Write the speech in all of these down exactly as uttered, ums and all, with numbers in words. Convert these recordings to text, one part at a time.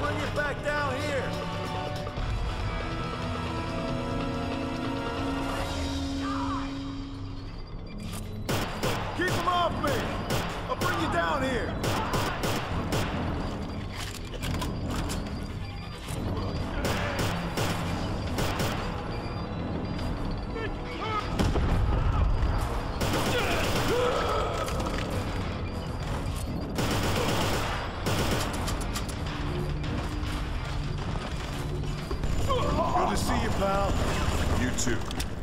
Bring it back down here. Keep them off me. I'll bring you down here.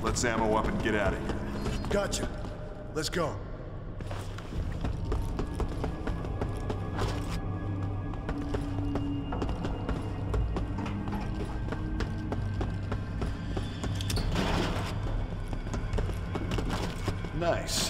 Let's ammo up and get out of here. Gotcha. Let's go. Nice.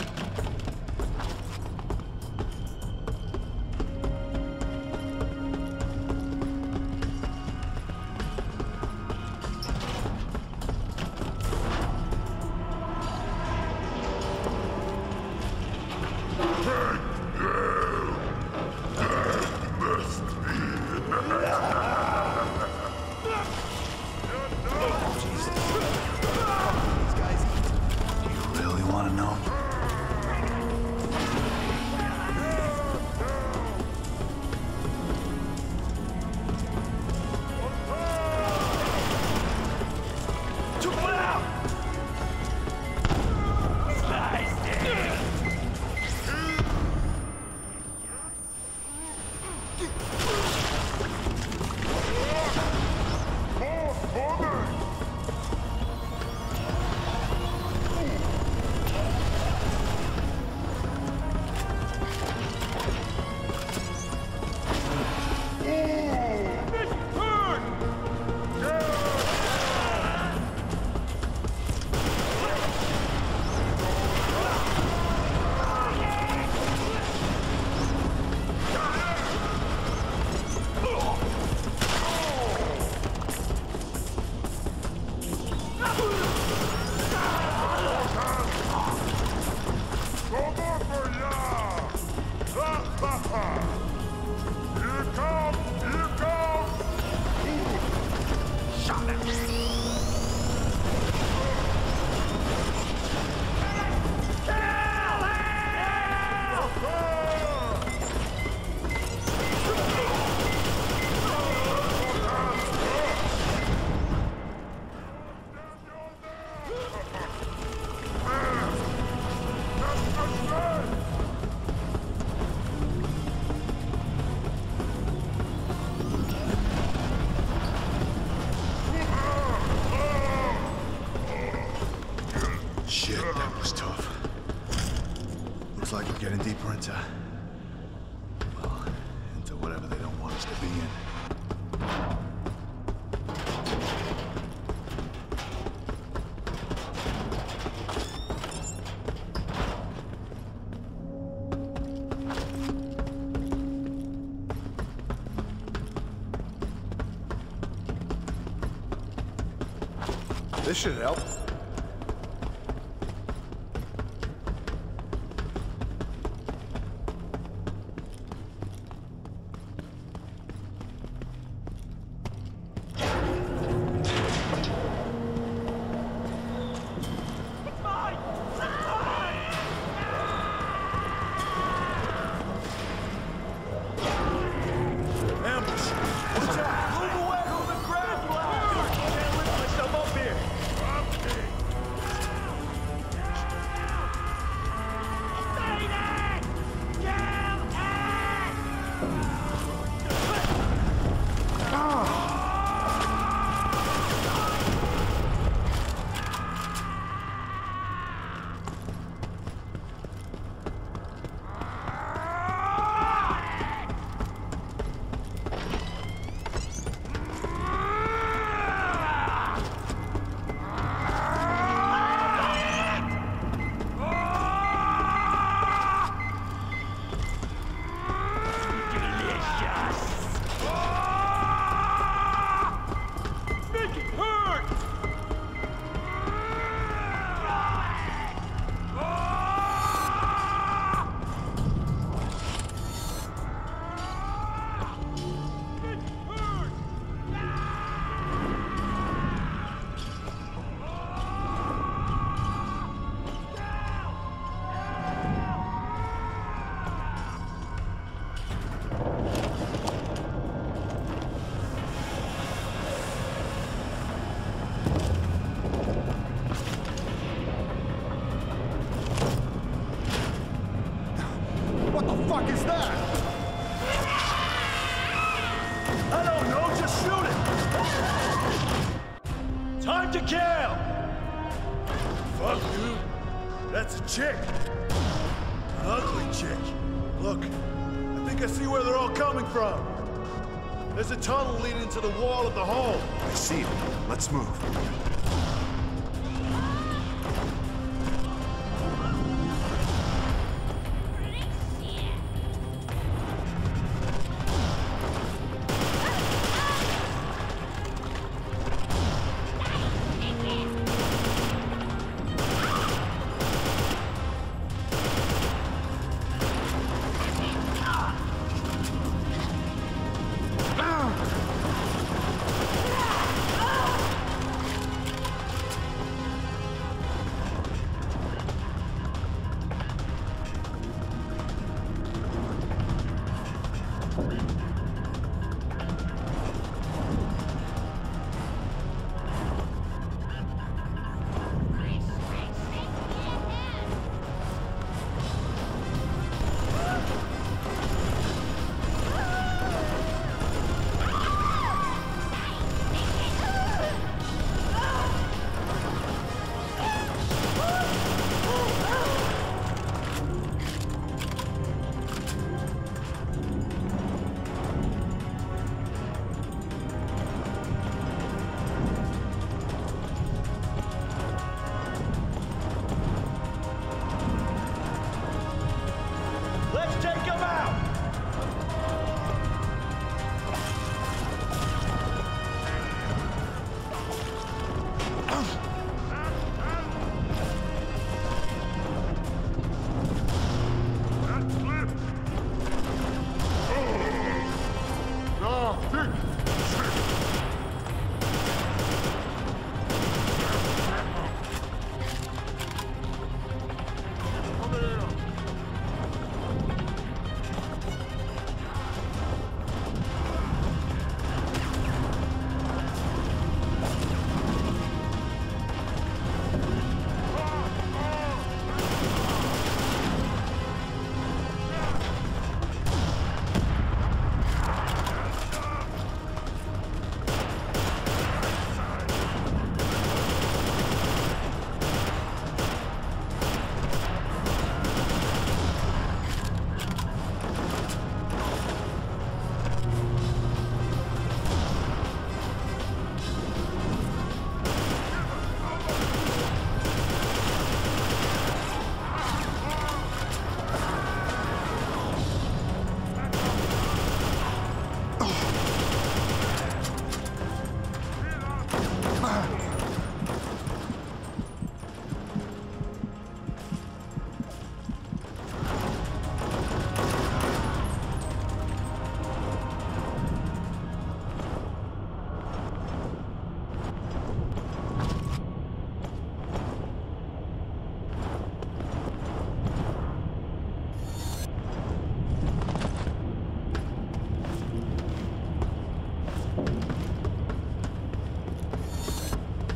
This should help. Hey! That's a chick. An ugly chick. Look, I think I see where they're all coming from. There's a tunnel leading to the wall of the hole. I see it. Let's move.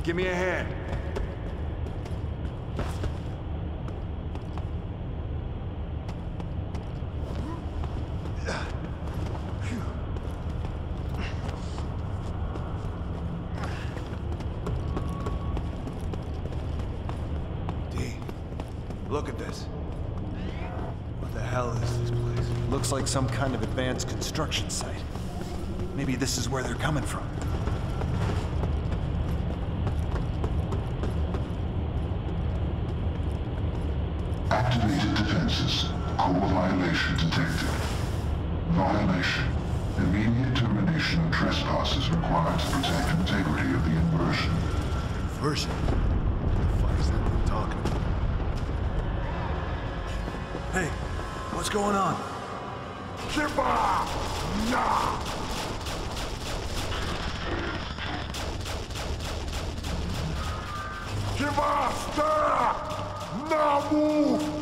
Give me a hand. D, look at this. What the hell is this place? Looks like some kind of advanced construction site. Maybe this is where they're coming from. Activated defenses. Core violation detected. Violation. Immediate termination of trespasses required to protect integrity of the inversion. Inversion? What the fuck is that thing talking about? Hey, what's going on? Kiba! Nah! Kiba! Stop! Now move!